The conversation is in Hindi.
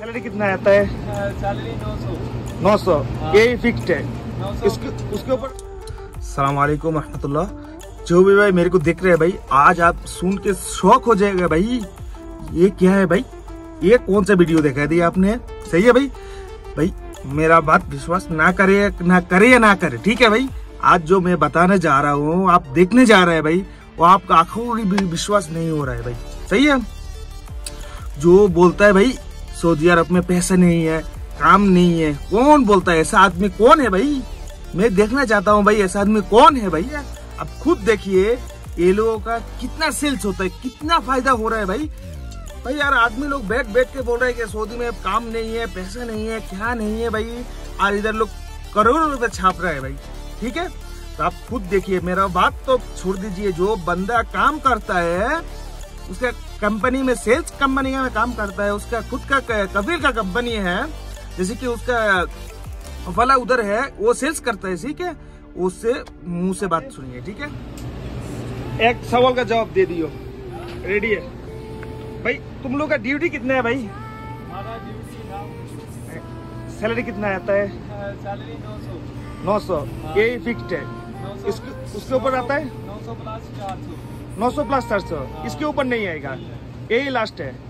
सैलरी कितना आता है? सैलरी 900 यही फिक्स्ड है। उसके ऊपर अस्सलाम वालेकुम रहमतुल्लाह। जो भी भाई मेरे को देख रहे हैं भाई, आज आप सुन के शौक हो जाएगा भाई, ये क्या है भाई, ये कौन सा वीडियो दिखाई दी आपने। सही है भाई, भाई मेरा बात विश्वास ना करे, ठीक है भाई। आज जो मैं बताने जा रहा हूँ, आप देखने जा रहे हैं भाई, वो आपका आंखों की भी विश्वास नहीं हो रहा है भाई। सही है, जो बोलता है भाई सऊदी अरब में पैसा नहीं है, काम नहीं है, कौन बोलता है? ऐसा आदमी कौन है भाई? मैं देखना चाहता हूँ भाई, ऐसा आदमी कौन है भाई। आप खुद देखिए ये लोगों का कितना सेल्स होता है, कितना फायदा हो रहा है भाई। भाई यार, आदमी लोग बैठ बैठ के बोल रहे हैं कि सऊदी में काम नहीं है, पैसा नहीं है, क्या नहीं है भाई, और इधर लोग करोड़ों रुपए छाप रहे हैं भाई। ठीक है, तो आप खुद देखिए, मेरा बात तो छोड़ दीजिए। जो बंदा काम करता है, उसका कंपनी में, सेल्स कंपनी में काम करता है, उसका खुद का कबीर का कंपनी है, जैसे कि उसका फला उधर है, वो सेल्स करता है। ठीक है, उससे मुँह से बात सुनिए। ठीक है, एक सवाल का जवाब दे दियो, रेडी है भाई। तुम लोग का ड्यूटी कितना है भाई? हमारा ड्यूटी सैलरी कितना आता है? सैलरी 900 यही फिक्स्ड है। उसके ऊपर आता है 900 प्लस 400। इसके ऊपर नहीं आएगा, यही लास्ट है।